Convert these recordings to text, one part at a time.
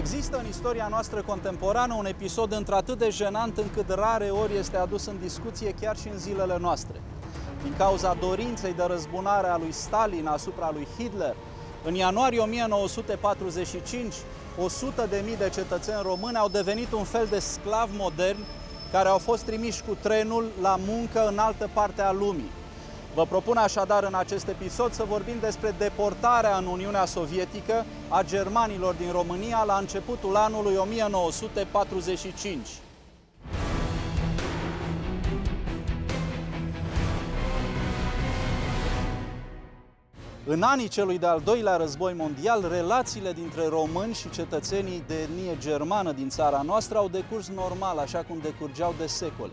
Există în istoria noastră contemporană un episod într-atât de jenant încât rare ori este adus în discuție chiar și în zilele noastre. Din cauza dorinței de răzbunare a lui Stalin asupra lui Hitler, în ianuarie 1945, 100.000 de cetățeni români au devenit un fel de sclavi moderni care au fost trimiși cu trenul la muncă în altă parte a lumii. Vă propun așadar în acest episod să vorbim despre deportarea în Uniunea Sovietică a germanilor din România la începutul anului 1945. În anii celui de-al doilea război mondial, relațiile dintre români și cetățenii de etnie germană din țara noastră au decurs normal, așa cum decurgeau de secole.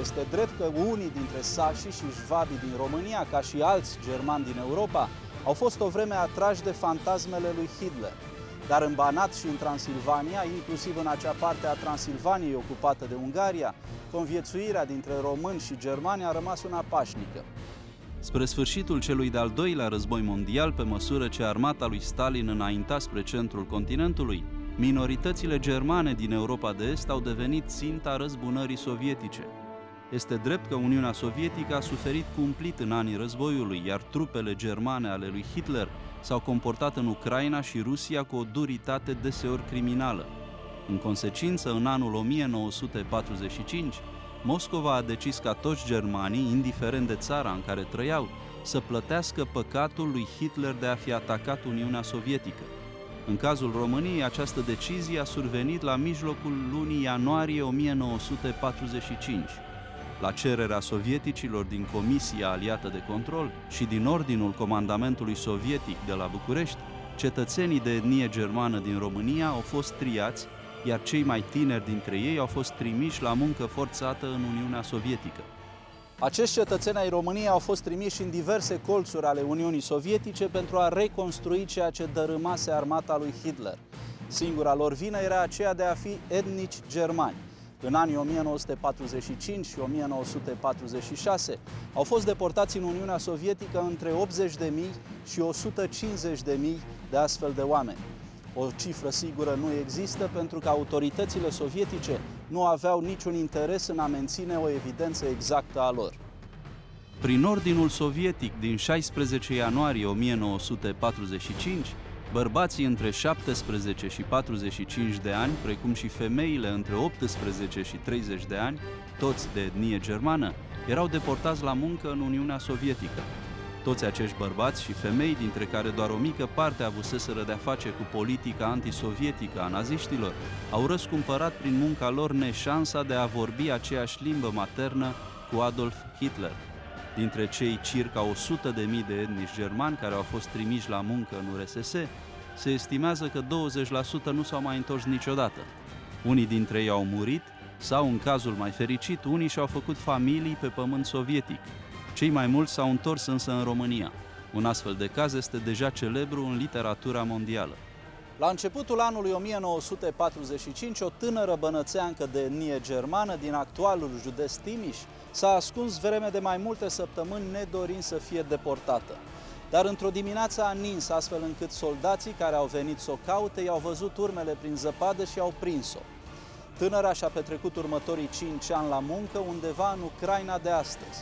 Este drept că unii dintre sașii și șvabii din România, ca și alți germani din Europa, au fost o vreme atrași de fantasmele lui Hitler. Dar în Banat și în Transilvania, inclusiv în acea parte a Transilvaniei ocupată de Ungaria, conviețuirea dintre români și germani a rămas una pașnică. Spre sfârșitul celui de-al doilea război mondial, pe măsură ce armata lui Stalin înainta spre centrul continentului, minoritățile germane din Europa de Est au devenit ținta răzbunării sovietice. Este drept că Uniunea Sovietică a suferit cumplit în anii războiului, iar trupele germane ale lui Hitler s-au comportat în Ucraina și Rusia cu o duritate deseori criminală. În consecință, în anul 1945, Moscova a decis ca toți germanii, indiferent de țara în care trăiau, să plătească păcatul lui Hitler de a fi atacat Uniunea Sovietică. În cazul României, această decizie a survenit la mijlocul lunii ianuarie 1945. La cererea sovieticilor din Comisia Aliată de Control și din ordinul Comandamentului Sovietic de la București, cetățenii de etnie germană din România au fost triați, iar cei mai tineri dintre ei au fost trimiși la muncă forțată în Uniunea Sovietică. Acești cetățeni ai României au fost trimiși în diverse colțuri ale Uniunii Sovietice pentru a reconstrui ceea ce dărâmase armata lui Hitler. Singura lor vină era aceea de a fi etnici germani. În anii 1945 și 1946 au fost deportați în Uniunea Sovietică între 80.000 și 150.000 de astfel de oameni. O cifră sigură nu există pentru că autoritățile sovietice nu aveau niciun interes în a menține o evidență exactă a lor. Prin ordinul sovietic din 16 ianuarie 1945, bărbații între 17 și 45 de ani, precum și femeile între 18 și 30 de ani, toți de etnie germană, erau deportați la muncă în Uniunea Sovietică. Toți acești bărbați și femei, dintre care doar o mică parte avuseseră de-a face cu politica antisovietică a naziștilor, au răscumpărat prin munca lor neșansa de a vorbi aceeași limbă maternă cu Adolf Hitler. Dintre cei circa 100.000 de etnici germani care au fost trimiși la muncă în URSS, se estimează că 20% nu s-au mai întors niciodată. Unii dintre ei au murit sau, în cazul mai fericit, unii și-au făcut familii pe pământ sovietic. Cei mai mulți s-au întors însă în România. Un astfel de caz este deja celebru în literatura mondială. La începutul anului 1945, o tânără bănățeancă de etnie germană din actualul județ Timiș s-a ascuns vreme de mai multe săptămâni nedorind să fie deportată. Dar într-o dimineață a nins, astfel încât soldații care au venit să o caute i-au văzut urmele prin zăpadă și au prins-o. Tânăra și-a petrecut următorii 5 ani la muncă undeva în Ucraina de astăzi.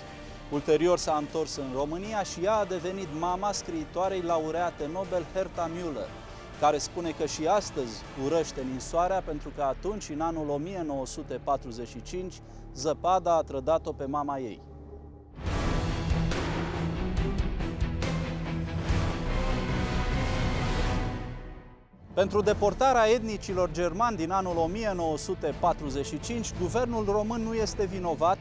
Ulterior s-a întors în România și ea a devenit mama scriitoarei laureate Nobel Hertha Müller, care spune că și astăzi urăște ninsoarea pentru că atunci, în anul 1945, zăpada a trădat-o pe mama ei. Pentru deportarea etnicilor germani din anul 1945, guvernul român nu este vinovat,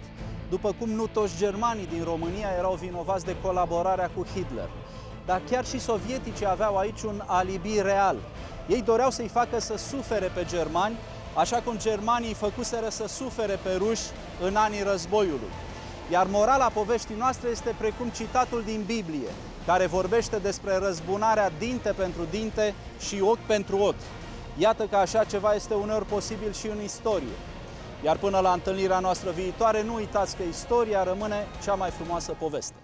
după cum nu toți germanii din România erau vinovați de colaborarea cu Hitler. Dar chiar și sovieticii aveau aici un alibi real. Ei doreau să-i facă să sufere pe germani, așa cum germanii îi făcuseră să sufere pe ruși în anii războiului. Iar morala poveștii noastre este precum citatul din Biblie, care vorbește despre răzbunarea dinte pentru dinte și ochi pentru ochi. Iată că așa ceva este uneori posibil și în istorie. Iar până la întâlnirea noastră viitoare, nu uitați că istoria rămâne cea mai frumoasă poveste.